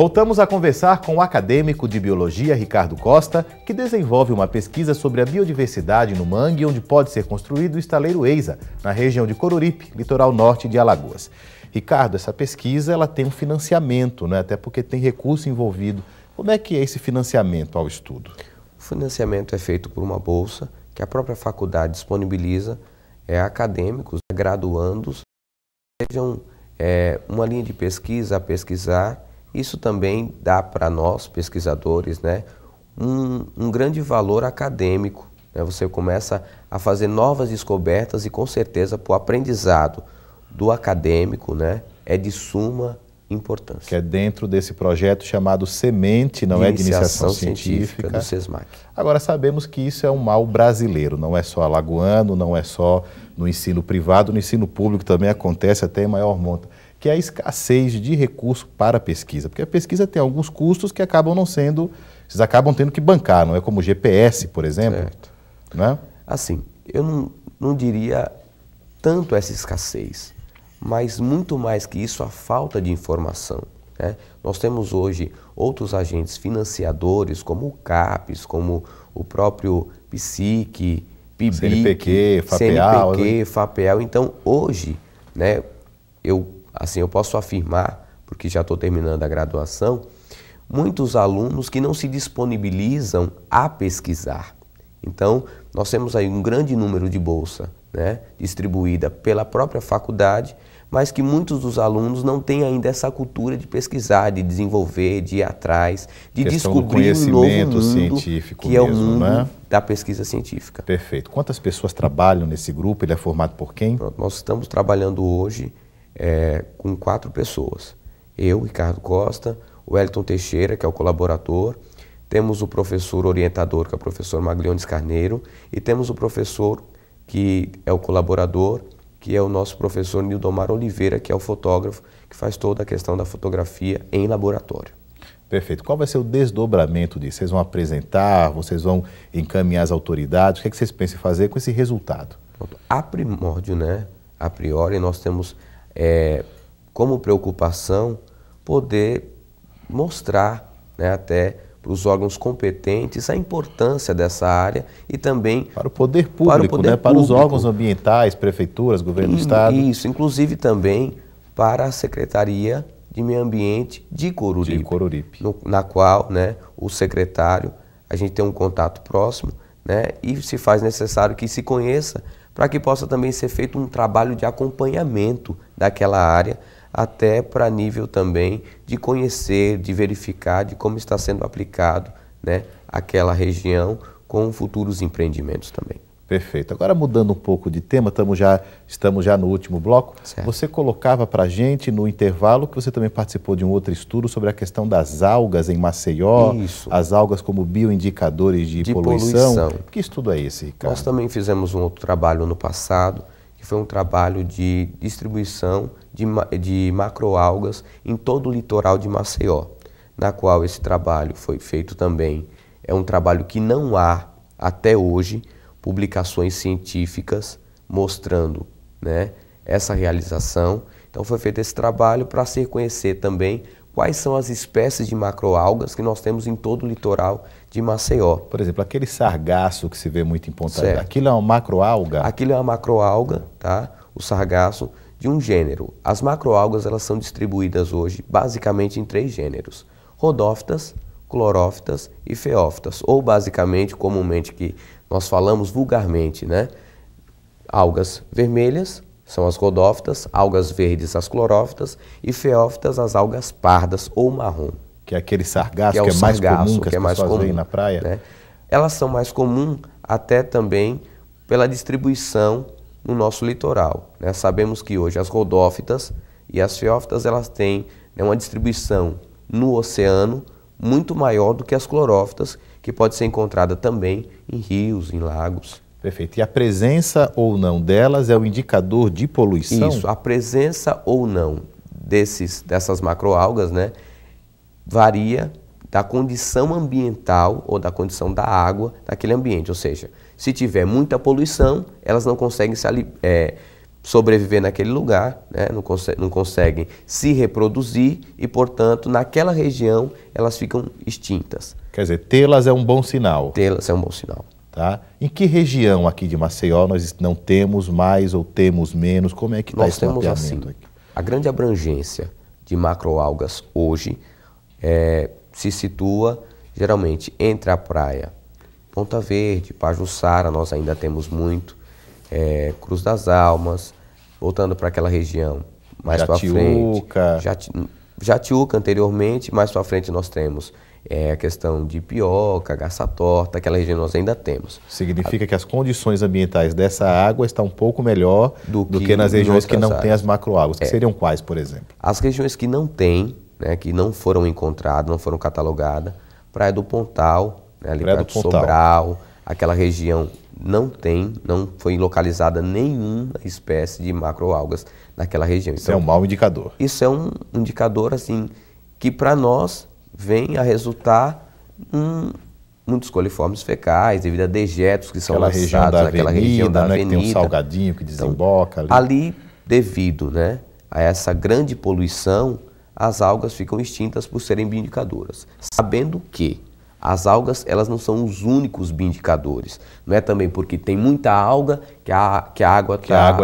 Voltamos a conversar com o acadêmico de Biologia Ricardo Costa, que desenvolve uma pesquisa sobre a biodiversidade no mangue, onde pode ser construído o estaleiro EISA, na região de Coruripe, litoral norte de Alagoas. Ricardo, essa pesquisa ela tem um financiamento, né? Até porque tem recurso envolvido. Como é que é esse financiamento ao estudo? O financiamento é feito por uma bolsa que a própria faculdade disponibiliza a acadêmicos, graduandos, que sejam uma linha de pesquisa a pesquisar. Isso também dá para nós, pesquisadores, né, um grande valor acadêmico, né? Você começa a fazer novas descobertas e, com certeza, o aprendizado do acadêmico, né, é de suma importância. Que é dentro desse projeto chamado Semente, não é de Iniciação Científica do SESMAC. Agora, sabemos que isso é um mal brasileiro, não é só alagoano, não é só no ensino privado, no ensino público também acontece até em maior monta, que é a escassez de recurso para a pesquisa, porque a pesquisa tem alguns custos que acabam não sendo, vocês acabam tendo que bancar, não é como o GPS, por exemplo? Certo. Né? Assim, eu não diria tanto essa escassez, mas muito mais que isso a falta de informação, né? Nós temos hoje outros agentes financiadores, como o CAPES, como o próprio PIBIC, CNPQ, FAPEAL. Então, hoje, né, eu posso afirmar, porque já estou terminando a graduação, muitos alunos que não se disponibilizam a pesquisar. Então, nós temos aí um grande número de bolsa, né, distribuída pela própria faculdade, mas que muitos dos alunos não têm ainda essa cultura de pesquisar, de desenvolver, de ir atrás, de descobrir um novo mundo científico que mesmo, é o mundo, né, da pesquisa científica. Perfeito. Quantas pessoas trabalham nesse grupo? Ele é formado por quem? Pronto, nós estamos trabalhando hoje com 4 pessoas. Eu, Ricardo Costa, o Wellington Teixeira, que é o colaborador, temos o professor orientador, que é o professor Magliones Carneiro, e temos o professor que é o colaborador, que é o nosso professor Nildomar Oliveira, que é o fotógrafo, que faz toda a questão da fotografia em laboratório. Perfeito. Qual vai ser o desdobramento disso? Vocês vão apresentar, vocês vão encaminhar as autoridades? O que é que vocês pensam em fazer com esse resultado? A primórdio, né? A priori, nós temos como preocupação poder mostrar, né, até para os órgãos competentes a importância dessa área e também para o poder público, para os órgãos ambientais, prefeituras, governo do estado. Isso, inclusive também para a Secretaria de Meio Ambiente de Coruripe, na qual, né, o secretário, a gente tem um contato próximo, né, e se faz necessário que se conheça para que possa também ser feito um trabalho de acompanhamento daquela área, até para nível também de conhecer, de verificar de como está sendo aplicado, né, aquela região com futuros empreendimentos também. Perfeito. Agora, mudando um pouco de tema, estamos já no último bloco. Certo. Você colocava para a gente no intervalo que você também participou de um outro estudo sobre a questão das algas em Maceió. Isso. As algas como bioindicadores de poluição. Que estudo é esse, Ricardo? Nós também fizemos um outro trabalho no passado, que foi um trabalho de distribuição de macroalgas em todo o litoral de Maceió, na qual esse trabalho foi feito também. É um trabalho que não há, até hoje, publicações científicas mostrando, né, essa realização. Então foi feito esse trabalho para se conhecer também quais são as espécies de macroalgas que nós temos em todo o litoral de Maceió. Por exemplo, aquele sargaço que se vê muito em Ponta Verde, aquilo é uma macroalga? Aquilo é uma macroalga, tá? O sargaço de um gênero. As macroalgas, elas são distribuídas hoje basicamente em 3 gêneros: rodófitas, clorófitas e feófitas, ou basicamente, comumente que nós falamos vulgarmente, né? Algas vermelhas são as rodófitas, algas verdes as clorófitas e feófitas as algas pardas ou marrom. Que é aquele sargaço que é mais comum que as pessoas veem na praia. Né? Elas são mais comuns até também pela distribuição no nosso litoral, né? Sabemos que hoje as rodófitas e as feófitas elas têm, né, uma distribuição no oceano muito maior do que as clorófitas, que pode ser encontrada também em rios, em lagos. Perfeito. E a presença ou não delas é o indicador de poluição? Isso. A presença ou não dessas macroalgas, né, varia da condição ambiental ou da condição da água daquele ambiente. Ou seja, se tiver muita poluição, elas não conseguem sobreviver naquele lugar, né? Não conseguem se reproduzir e, portanto, naquela região elas ficam extintas. Quer dizer, tê-las é um bom sinal. Tê-las é um bom sinal. Tá? Em que região aqui de Maceió nós não temos mais ou temos menos? Como é que está esse mapeamento aqui? A grande abrangência de macroalgas hoje se situa geralmente entre a praia Ponta Verde, Pajuçara, nós ainda temos muito, Cruz das Almas, voltando para aquela região mais para frente. Jatiuca anteriormente, mais para frente nós temos a questão de pioca, garça-torta, aquela região nós ainda temos. Significa que as condições ambientais dessa água estão um pouco melhor do que nas regiões que não têm as macroáguas, que seriam quais, por exemplo? As regiões que não têm, né, que não foram encontradas, não foram catalogadas, Praia do Pontal, né, ali perto de Sobral, aquela região não foi localizada nenhuma espécie de macroalgas naquela região. Então, isso é um mau indicador. Isso é um indicador assim que para nós vem a resultar em muitos coliformes fecais, devido a dejetos que são lançados naquela região da avenida. Né, que tem um salgadinho que desemboca então, ali. Devido a essa grande poluição, as algas ficam extintas por serem bioindicadoras. Sabendo que as algas elas não são os únicos bioindicadores. Não é também porque tem muita alga que a água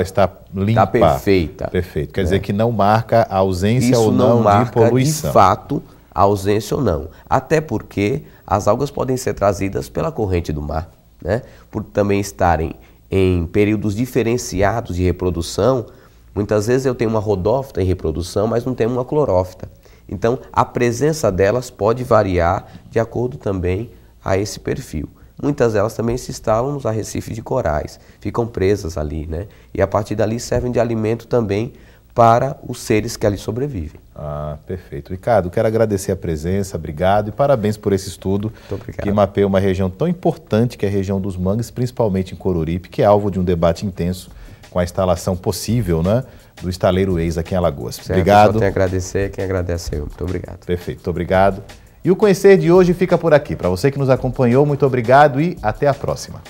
está limpa, tá perfeita. Perfeito. Quer dizer que não marca a ausência ou não de poluição. De fato, a ausência ou não. Até porque as algas podem ser trazidas pela corrente do mar, né? Por também estarem em períodos diferenciados de reprodução. Muitas vezes eu tenho uma rodófita em reprodução, mas não tenho uma clorófita. Então, a presença delas pode variar de acordo também a esse perfil. Muitas delas também se instalam nos arrecifes de corais, ficam presas ali, né? E a partir dali servem de alimento também para os seres que ali sobrevivem. Ah, perfeito. Ricardo, quero agradecer a presença, obrigado e parabéns por esse estudo que mapeia uma região tão importante que é a região dos mangues, principalmente em Coruripe, que é alvo de um debate intenso com a instalação possível, né, do estaleiro EISA aqui em Alagoas. Certo, obrigado. Eu tenho a agradecer, quem agradece eu. Muito obrigado. Perfeito, muito obrigado. E o Conhecer de hoje fica por aqui. Para você que nos acompanhou, muito obrigado e até a próxima.